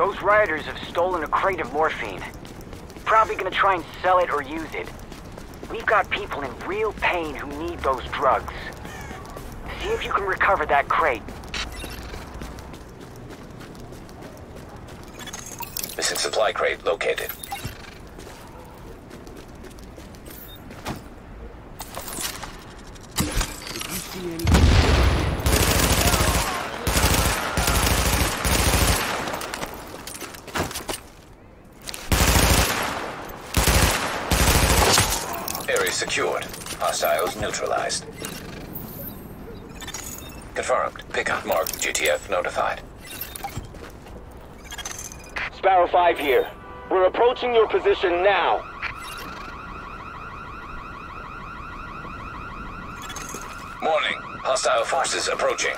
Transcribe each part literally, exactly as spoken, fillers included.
Those rioters have stolen a crate of morphine. Probably gonna try and sell it or use it. We've got people in real pain who need those drugs. See if you can recover that crate. Missing supply crate located. Did you see anything? Area secured. Hostiles neutralized. Confirmed. Pickup marked. J T F notified. Sparrow five here. We're approaching your position now. Warning. Hostile forces approaching.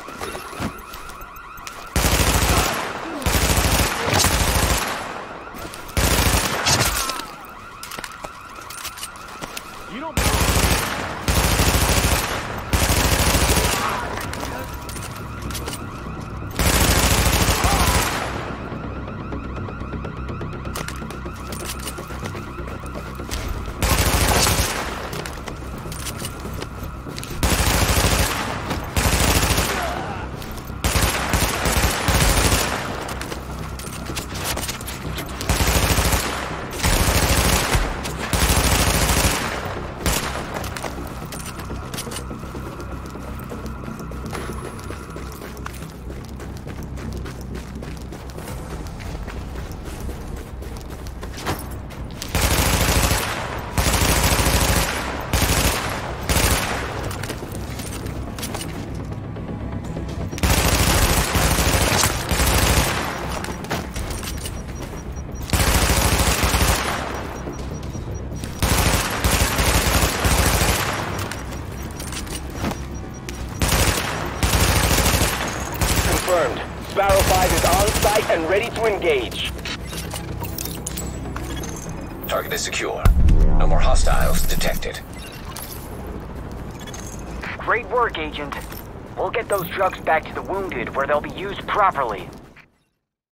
Sparrow five is on site and ready to engage. Target is secure. No more hostiles detected. Great work, Agent. We'll get those drugs back to the wounded where they'll be used properly.